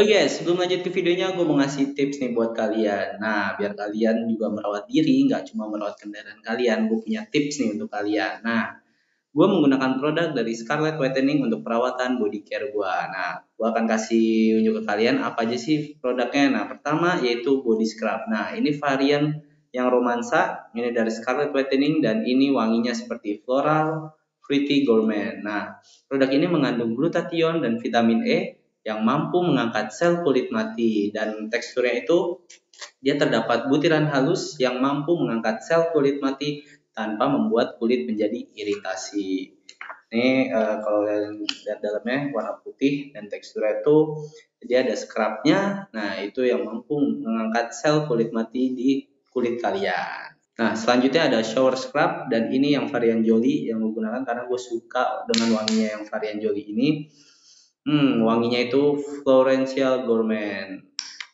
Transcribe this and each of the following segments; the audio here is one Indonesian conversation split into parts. Oke, sebelum lanjut ke videonya, gue mau ngasih tips nih buat kalian. Nah, biar kalian juga merawat diri, nggak cuma merawat kendaraan kalian, gue punya tips nih untuk kalian. Nah, gue menggunakan produk dari Scarlett Whitening untuk perawatan body care gue. Nah, gue akan kasih unjuk ke kalian apa aja sih produknya. Nah, pertama yaitu body scrub. Nah, ini varian yang romansa, ini dari Scarlett Whitening dan ini wanginya seperti floral, fruity, gourmet. Nah, produk ini mengandung glutathione dan vitamin E yang mampu mengangkat sel kulit mati, dan teksturnya itu dia terdapat butiran halus yang mampu mengangkat sel kulit mati tanpa membuat kulit menjadi iritasi. Ini kalau kalian lihat dalamnya warna putih dan teksturnya itu dia ada scrubnya. Nah, itu yang mampu mengangkat sel kulit mati di kulit kalian. Nah, selanjutnya ada shower scrub, dan ini yang varian Jolly yang gue gunakan karena gue suka dengan wanginya yang varian Jolly ini. Wanginya itu Florencial Gourmet.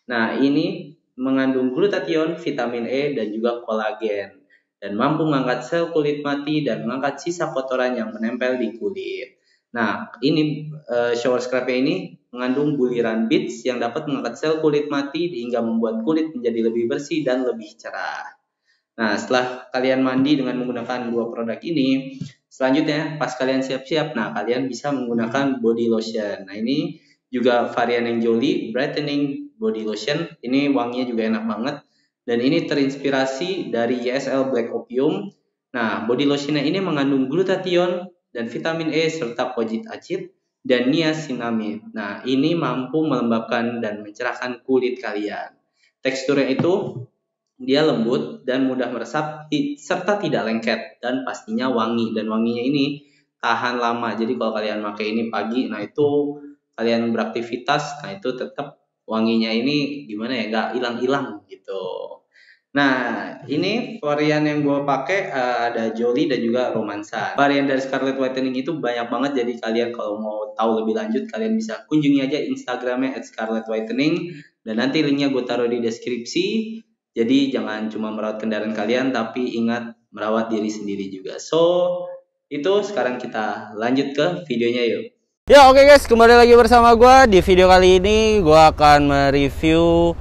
Nah, ini mengandung glutathione, vitamin E, dan juga kolagen, dan mampu mengangkat sel kulit mati dan mengangkat sisa kotoran yang menempel di kulit. Nah, ini shower scrubnya ini mengandung butiran beads yang dapat mengangkat sel kulit mati hingga membuat kulit menjadi lebih bersih dan lebih cerah. Nah, setelah kalian mandi dengan menggunakan dua produk ini, selanjutnya, pas kalian siap-siap, nah kalian bisa menggunakan body lotion. Nah, ini juga varian yang Jolly, Brightening Body Lotion. Ini wanginya juga enak banget. Dan ini terinspirasi dari YSL Black Opium. Nah, body lotionnya ini mengandung glutathione dan vitamin E serta kojic acid dan niacinamide. Nah, ini mampu melembabkan dan mencerahkan kulit kalian. Teksturnya itu dia lembut dan mudah meresap serta tidak lengket, dan pastinya wangi, dan wanginya ini tahan lama. Jadi kalau kalian pakai ini pagi, nah itu kalian beraktivitas, nah itu tetap wanginya ini gimana ya, nggak hilang-hilang gitu. Nah, ini varian yang gue pakai ada Jolly dan juga Romansa. Varian dari Scarlett Whitening itu banyak banget, jadi kalian kalau mau tahu lebih lanjut kalian bisa kunjungi aja Instagramnya @scarlettwhitening, dan nanti linknya gue taruh di deskripsi. Jadi jangan cuma merawat kendaraan kalian, tapi ingat merawat diri sendiri juga. So, itu sekarang kita lanjut ke videonya yuk. Ya, oke guys, kembali lagi bersama gue. Di video kali ini gue akan mereview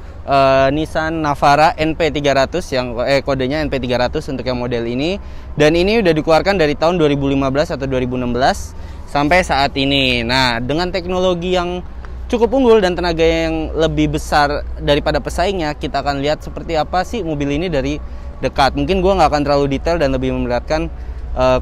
Nissan Navara NP300 yang kodenya NP300 untuk yang model ini. Dan ini udah dikeluarkan dari tahun 2015 atau 2016 sampai saat ini. Nah, dengan teknologi yang cukup unggul dan tenaga yang lebih besar daripada pesaingnya, kita akan lihat seperti apa sih mobil ini dari dekat. Mungkin gue nggak akan terlalu detail dan lebih memperlihatkan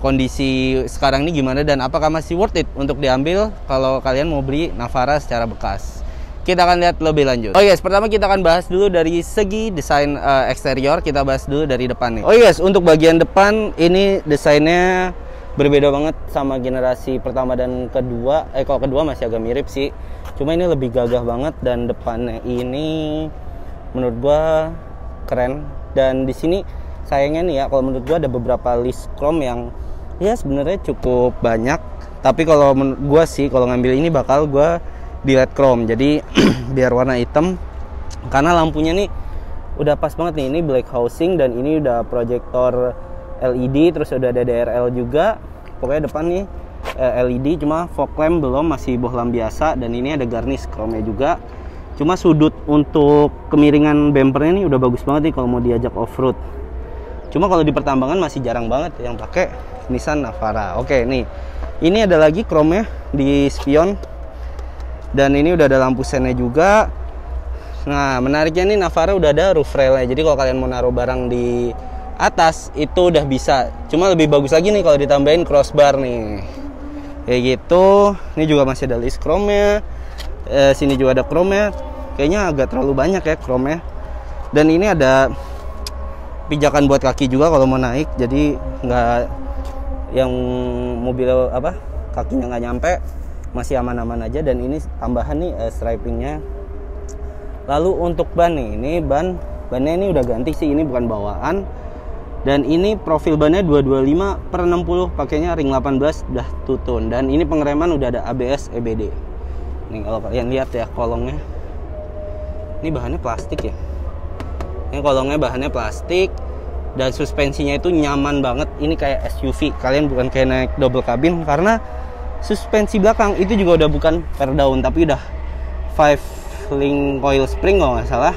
kondisi sekarang ini gimana dan apakah masih worth it untuk diambil kalau kalian mau beli Navara secara bekas. Kita akan lihat lebih lanjut. Oh yes, pertama kita akan bahas dulu dari segi desain eksterior. Kita bahas dulu dari depan nih. Oh yes, untuk bagian depan ini desainnya berbeda banget sama generasi pertama dan kedua. Kalau kedua masih agak mirip sih, cuma ini lebih gagah banget, dan depannya ini menurut gua keren. Dan di sini sayangnya nih ya, kalau menurut gua ada beberapa list chrome yang ya sebenarnya cukup banyak, tapi kalau menurut gua sih kalau ngambil ini bakal gua delete chrome, jadi biar warna hitam, karena lampunya nih udah pas banget nih. Ini black housing dan ini udah proyektor LED, terus udah ada DRL juga. Pokoknya depan nih LED, cuma fog lamp belum, masih bohlam biasa. Dan ini ada garnish chrome-nya juga. Cuma sudut untuk kemiringan bempernya nih udah bagus banget nih kalau mau diajak off-road. Cuma kalau di pertambangan masih jarang banget yang pakai Nissan Navara. Oke nih, ini ada lagi chrome-nya di spion. Dan ini udah ada lampu sennya juga. Nah, menariknya nih Navara udah ada roof rail-nya. Jadi kalau kalian mau naruh barang di atas itu udah bisa. Cuma lebih bagus lagi nih kalau ditambahin crossbar nih kayak gitu. Ini juga masih ada list chrome-nya, sini juga ada chrome-nya. Kayaknya agak terlalu banyak ya chrome-nya. Dan ini ada pijakan buat kaki juga kalau mau naik, jadi nggak yang mobil apa kakinya nggak nyampe, masih aman-aman aja. Dan ini tambahan nih stripingnya. Lalu untuk ban nih, ini bannya ini udah ganti sih, ini bukan bawaan. Dan ini profil bannya 225/60, pakainya ring 18 udah two-tone. Dan ini pengereman udah ada ABS EBD. Nih kalau kalian lihat ya kolongnya. Ini bahannya plastik ya. Ini kolongnya bahannya plastik, dan suspensinya itu nyaman banget. Ini kayak SUV. Kalian bukan kayak naik double cabin, karena suspensi belakang itu juga udah bukan fairdown tapi udah 5 coil spring kalau nggak salah.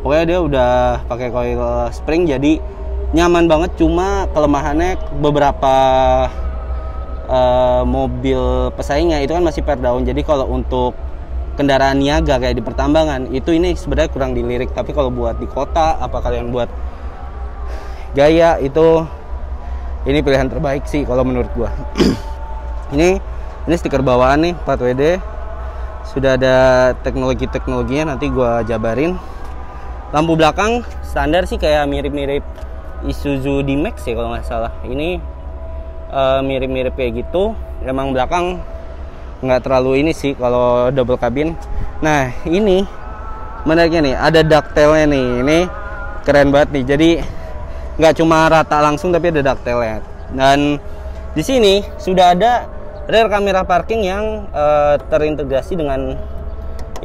Pokoknya dia udah pakai coil spring, jadi nyaman banget. Cuma kelemahannya beberapa mobil pesaingnya itu kan masih per daun. Jadi kalau untuk kendaraan niaga kayak di pertambangan itu, ini sebenarnya kurang dilirik. Tapi kalau buat di kota, apa kalian buat gaya, itu ini pilihan terbaik sih kalau menurut gua. Ini stiker bawaan nih 4WD, sudah ada teknologinya, nanti gua jabarin. Lampu belakang standar sih, kayak mirip-mirip Isuzu D-Max ya kalau nggak salah. Ini mirip-mirip kayak gitu. Emang belakang nggak terlalu ini sih kalau double cabin. Nah ini menariknya nih, ada ducktailnya nih. Ini keren banget nih. Jadi nggak cuma rata langsung, tapi ada ducktailnya. Dan di sini sudah ada rear kamera parking yang terintegrasi dengan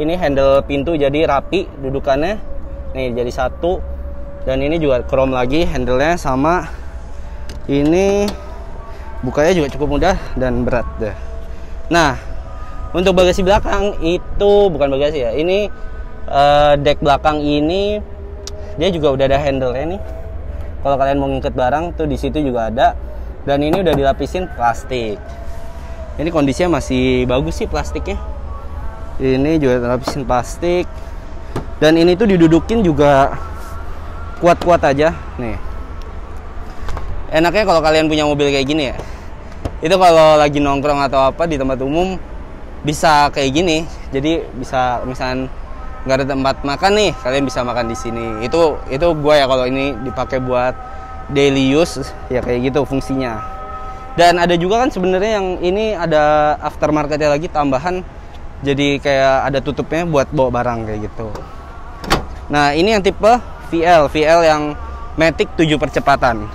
ini handle pintu, jadi rapi dudukannya. Nih jadi satu, dan ini juga chrome lagi handlenya, sama ini bukanya juga cukup mudah dan berat deh. Nah untuk bagasi belakang itu bukan bagasi ya, ini dek belakang ini dia juga udah ada handlenya nih. Kalau kalian mau ngikut barang tuh di situ juga ada, dan ini udah dilapisin plastik. Ini kondisinya masih bagus sih plastiknya. Ini juga dilapisin plastik. Dan ini tuh didudukin juga kuat-kuat aja nih. Enaknya kalau kalian punya mobil kayak gini ya, itu kalau lagi nongkrong atau apa di tempat umum bisa kayak gini. Jadi bisa misalkan nggak ada tempat makan nih, kalian bisa makan di sini. Itu gua ya kalau ini dipakai buat daily use ya kayak gitu fungsinya. Dan ada juga kan sebenarnya yang ini ada aftermarketnya lagi tambahan. Jadi kayak ada tutupnya buat bawa barang kayak gitu. Nah ini yang tipe VL yang Matic 7 percepatan.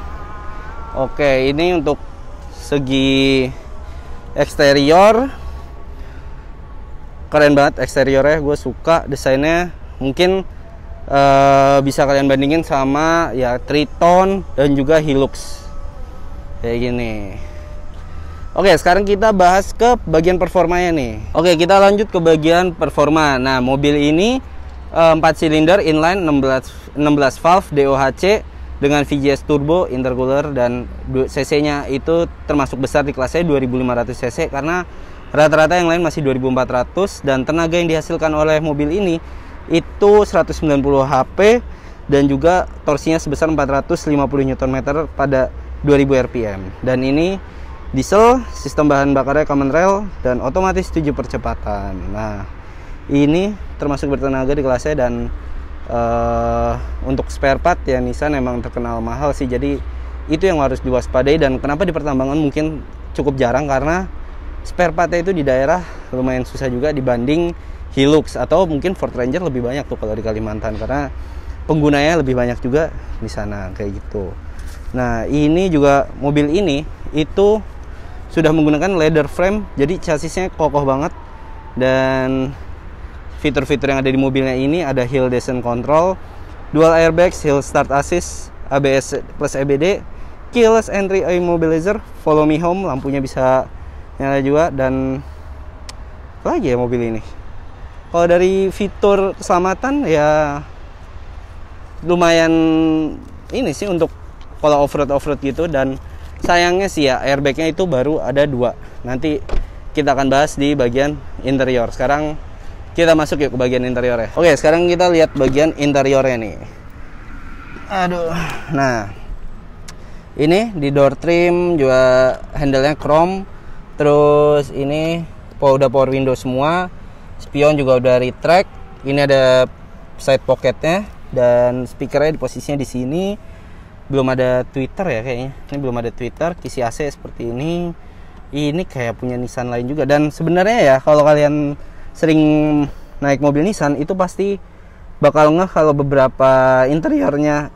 Oke, ini untuk segi eksterior keren banget eksteriornya, gue suka desainnya. Mungkin bisa kalian bandingin sama ya Triton dan juga Hilux kayak gini. Oke, sekarang kita bahas ke bagian performanya nih. Oke, kita lanjut ke bagian performa. Nah mobil ini 4 silinder inline 16 valve DOHC dengan VGS turbo intercooler, dan cc nya itu termasuk besar di kelasnya 2500 cc karena rata-rata yang lain masih 2400. Dan tenaga yang dihasilkan oleh mobil ini itu 190 HP dan juga torsinya sebesar 450 Nm pada 2000 rpm. Dan ini diesel, sistem bahan bakarnya common rail dan otomatis 7 percepatan. Nah ini termasuk bertenaga di kelasnya. Dan untuk spare part ya Nissan emang terkenal mahal sih, jadi itu yang harus diwaspadai. Dan kenapa di pertambangan mungkin cukup jarang, karena spare partnya itu di daerah lumayan susah juga dibanding Hilux atau mungkin Ford Ranger lebih banyak tuh kalau di Kalimantan, karena penggunanya lebih banyak juga di sana kayak gitu. Nah ini juga mobil ini itu sudah menggunakan leather frame, jadi chassisnya kokoh banget. Dan fitur-fitur yang ada di mobilnya ini ada hill descent control, dual airbags, hill start assist, ABS plus EBD, keyless entry immobilizer, follow me home, lampunya bisa nyala juga. Dan apa lagi ya mobil ini, kalau dari fitur keselamatan ya lumayan ini sih untuk kalau off-road gitu. Dan sayangnya sih ya airbagnya itu baru ada 2, nanti kita akan bahas di bagian interior. Sekarang kita masuk yuk ke bagian interiornya. Oke, sekarang kita lihat bagian interiornya nih. Aduh. Nah ini di door trim juga handlenya chrome. Terus ini udah power window semua, spion juga udah retract. Ini ada side pocketnya, dan speakernya di posisinya di sini. Belum ada tweeter ya kayaknya, ini belum ada tweeter. Kisi AC seperti ini. Ini kayak punya Nissan lain juga. Dan sebenarnya ya kalau kalian sering naik mobil Nissan itu pasti bakal ngeh kalau beberapa interiornya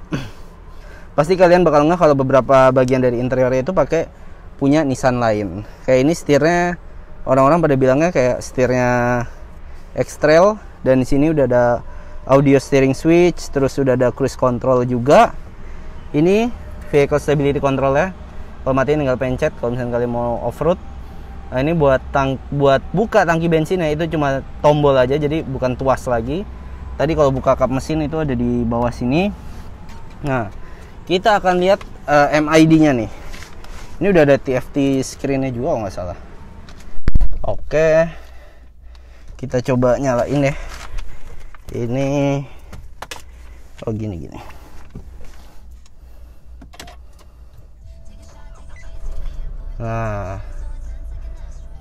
kalau beberapa bagian dari interiornya itu pakai punya Nissan lain. Kayak ini setirnya, orang-orang pada bilangnya kayak setirnya X Trail. Dan di sini udah ada audio steering switch, terus udah ada cruise control juga. Ini vehicle stability control ya, kalau matiin tinggal pencet kalau misalnya kalian mau off road. Nah, ini buat buka tangki bensinnya itu cuma tombol aja, jadi bukan tuas lagi. Tadi kalau buka kap mesin itu ada di bawah sini. Nah, kita akan lihat MID-nya nih. Ini udah ada TFT screen-nya juga, nggak salah. Oke, kita coba nyalain ya. Ini oh gini-gini. Nah,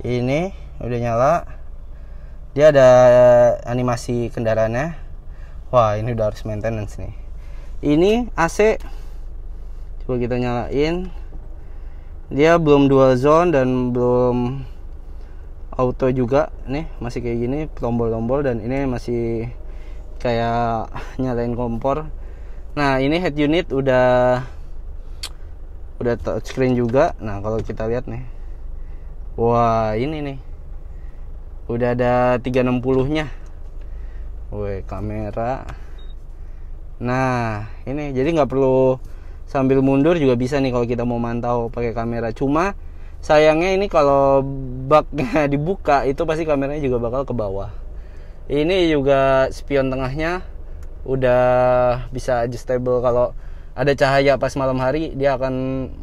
ini udah nyala, dia ada animasi kendaraannya. Wah, ini udah harus maintenance nih. Ini AC coba kita nyalain, dia belum dual zone dan belum auto juga. Nih masih kayak gini tombol-tombol, dan ini masih kayak nyalain kompor. Nah, ini head unit udah touchscreen juga. Nah, kalau kita lihat nih, wah, ini nih udah ada 360-nya. Woi, kamera. Nah, ini jadi nggak perlu sambil mundur juga bisa nih kalau kita mau mantau pakai kamera. Cuma sayangnya ini kalau baknya dibuka itu pasti kameranya juga bakal ke bawah. Ini juga spion tengahnya udah bisa adjustable, kalau ada cahaya pas malam hari dia akan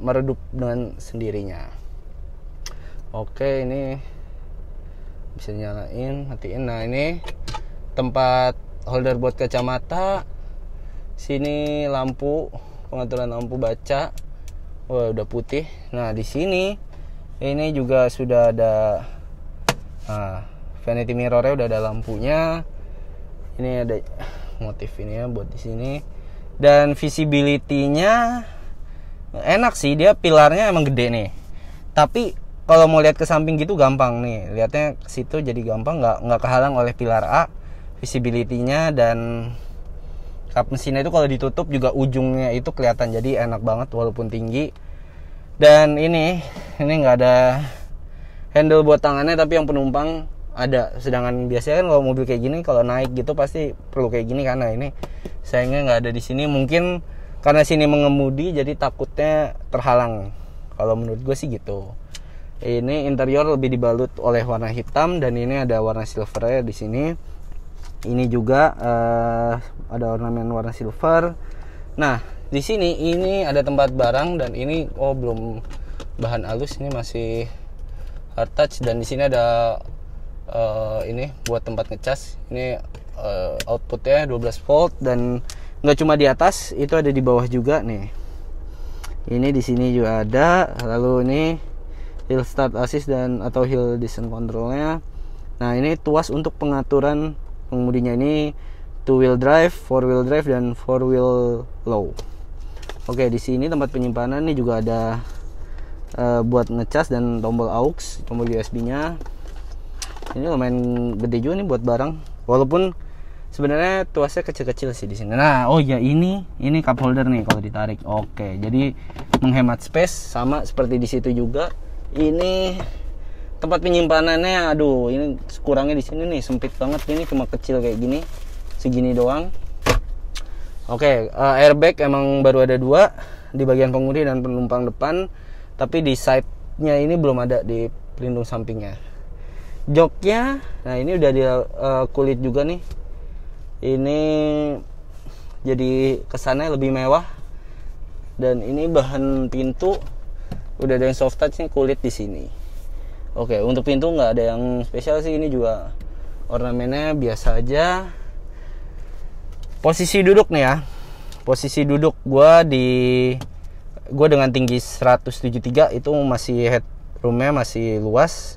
meredup dengan sendirinya. Oke, ini bisa nyalain, matiin. Nah, ini tempat holder buat kacamata. Sini lampu, pengaturan lampu baca. Wah, udah putih. Nah, di sini ini juga sudah ada vanity mirror-nya, udah ada lampunya. Ini ada motif ini ya buat di sini. Dan visibility-nya enak sih, dia pilarnya emang gede nih. Tapi kalau mau lihat ke samping gitu gampang nih, lihatnya ke situ jadi gampang, nggak kehalang oleh pilar A, visibility-nya. Dan kap mesinnya itu kalau ditutup juga ujungnya itu kelihatan, jadi enak banget walaupun tinggi. Dan ini nggak ada handle buat tangannya, tapi yang penumpang ada. Sedangkan biasanya kan kalau mobil kayak gini kalau naik gitu pasti perlu kayak gini, karena ini sayangnya nggak ada di sini. Mungkin karena sini mengemudi jadi takutnya terhalang, kalau menurut gue sih gitu. Ini interior lebih dibalut oleh warna hitam, dan ini ada warna silvernya di sini. Ini juga ada ornamen warna silver. Nah, di sini ini ada tempat barang, dan ini belum bahan halus, ini masih hard touch. Dan di sini ada ini buat tempat ngecas. Ini outputnya 12 volt, dan nggak cuma di atas, itu ada di bawah juga nih. Ini di sini juga ada. Lalu ini hill start assist dan atau hill descent controlnya. Nah, ini tuas untuk pengaturan pengemudinya. Ini 2-wheel drive, 4-wheel drive, dan 4-wheel low. Oke, di sini tempat penyimpanan ini juga ada buat ngecas dan tombol aux, tombol USB-nya. Ini lumayan gede juga nih buat barang, walaupun sebenarnya tuasnya kecil-kecil sih di sini. Nah, oh ya, ini cup holder nih kalau ditarik. Oke, jadi menghemat space, sama seperti di situ juga. Ini tempat penyimpanannya, aduh, ini kurangnya di sini nih, sempit banget. Ini cuma kecil kayak gini, segini doang. Oke, airbag emang baru ada 2 di bagian pengemudi dan penumpang depan, tapi di side-nya ini belum ada di pelindung sampingnya. Joknya, nah ini udah di kulit juga nih. Ini jadi kesannya lebih mewah. Dan ini bahan pintu udah ada yang soft touch nih, kulit di sini. Oke, untuk pintu nggak ada yang spesial sih, ini juga ornamennya biasa aja. Posisi duduk nih ya, posisi duduk gue dengan tinggi 173 itu masih headroomnya masih luas.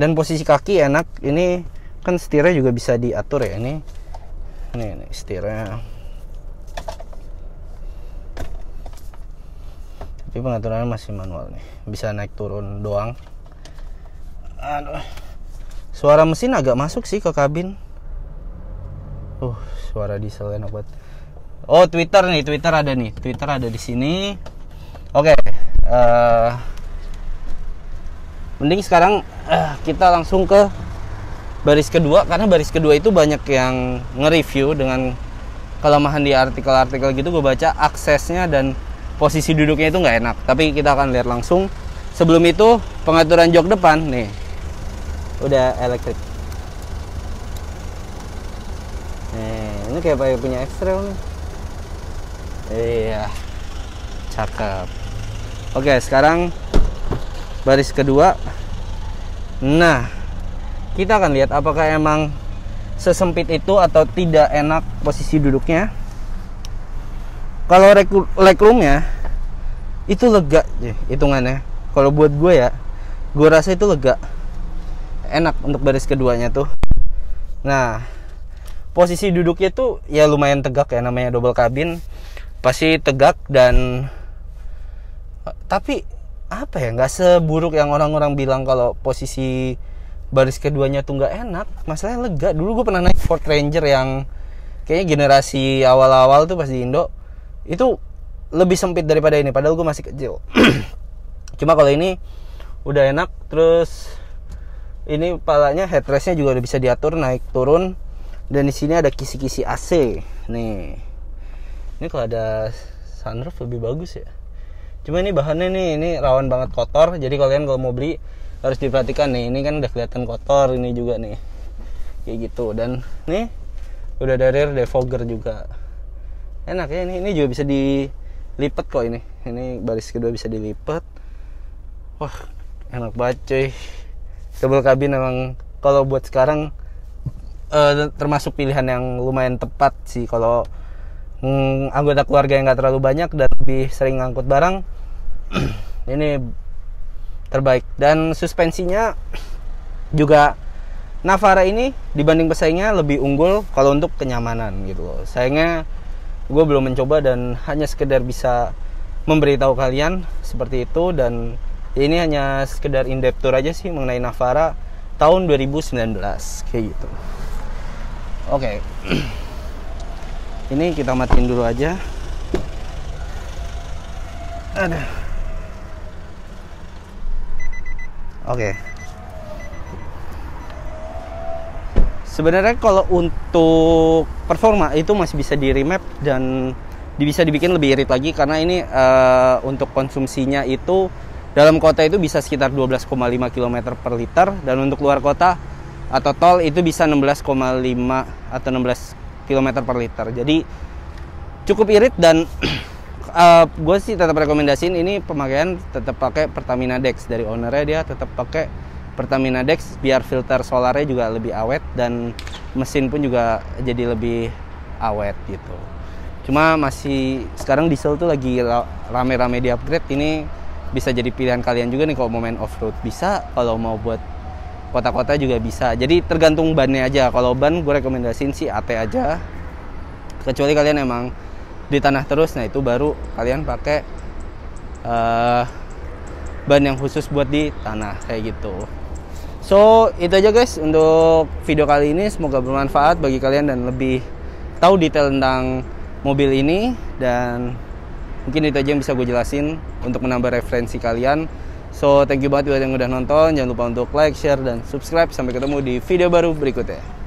Dan posisi kaki enak, ini kan setirnya juga bisa diatur ya. Ini setirnya, tapi pengaturannya masih manual nih, bisa naik turun doang. Aduh, suara mesin agak masuk sih ke kabin. Suara diesel enak banget. Oh, Twitter ada di sini. Oke, mending sekarang kita langsung ke baris kedua, karena baris kedua itu banyak yang nge-review dengan kelemahan di artikel-artikel gitu. Gue baca aksesnya dan posisi duduknya itu nggak enak, tapi kita akan lihat langsung. Sebelum itu, pengaturan jok depan nih, udah elektrik. Nih, ini kayak punya X Trail nih. Iya, cakep. Oke, sekarang baris kedua. Nah, kita akan lihat apakah emang sesempit itu atau tidak enak posisi duduknya. Kalau legroomnya itu lega hitungannya. Kalau buat gue ya, gue rasa itu lega, enak untuk baris keduanya tuh. Nah, posisi duduknya tuh ya lumayan tegak ya, namanya double cabin pasti tegak. Dan tapi apa ya, nggak seburuk yang orang-orang bilang kalau posisi baris keduanya tuh nggak enak. Masalahnya lega. Dulu gue pernah naik Ford Ranger yang kayaknya generasi awal-awal tuh pas di Indo, itu lebih sempit daripada ini, padahal gue masih kecil. Cuma kalau ini udah enak. Terus ini palanya, headrestnya juga udah bisa diatur naik turun, dan di sini ada kisi-kisi AC nih. Ini kalau ada sunroof lebih bagus ya. Cuma ini bahannya nih, ini rawan banget kotor. Jadi kalian kalau mau beli harus diperhatikan nih. Ini kan udah kelihatan kotor, ini juga nih kayak gitu. Dan nih udah ada rear defogger juga. Enak ya ini. Ini juga bisa dilipat kok ini. Ini baris kedua bisa dilipat. Wah, enak banget cuy. Double cabin emang kalau buat sekarang termasuk pilihan yang lumayan tepat sih. Kalau anggota keluarga yang nggak terlalu banyak dan lebih sering ngangkut barang, ini terbaik. Dan suspensinya juga Navara ini dibanding pesaingnya lebih unggul kalau untuk kenyamanan gitu loh. Sayangnya gue belum mencoba dan hanya sekedar bisa memberitahu kalian seperti itu. Dan ini hanya sekedar in depth tour aja sih mengenai Navara tahun 2019 kayak gitu. Oke. Ini kita matiin dulu aja. Ada. Oke. Sebenarnya kalau untuk performa itu masih bisa di remap dan bisa dibikin lebih irit lagi, karena ini untuk konsumsinya itu dalam kota itu bisa sekitar 12,5 km per liter, dan untuk luar kota atau tol itu bisa 16,5 atau 16 km per liter. Jadi cukup irit, dan gue sih tetap rekomendasiin ini pemakaian tetap pakai Pertamina Dex. Dari ownernya dia tetap pakai Pertamina Dex biar filter solarnya juga lebih awet dan mesin pun juga jadi lebih awet gitu. Cuma masih sekarang diesel tuh lagi rame-rame di upgrade. Ini bisa jadi pilihan kalian juga nih kalau mau main off-road bisa, kalau mau buat kota-kota juga bisa. Jadi tergantung bannya aja. Kalau ban gue rekomendasiin sih AT aja, kecuali kalian emang di tanah terus, nah itu baru kalian pakai ban yang khusus buat di tanah kayak gitu. So itu aja guys untuk video kali ini, semoga bermanfaat bagi kalian dan lebih tahu detail tentang mobil ini. Dan mungkin itu aja yang bisa gue jelasin untuk menambah referensi kalian. So, thank you banget buat yang udah nonton. Jangan lupa untuk like, share, dan subscribe. Sampai ketemu di video baru berikutnya.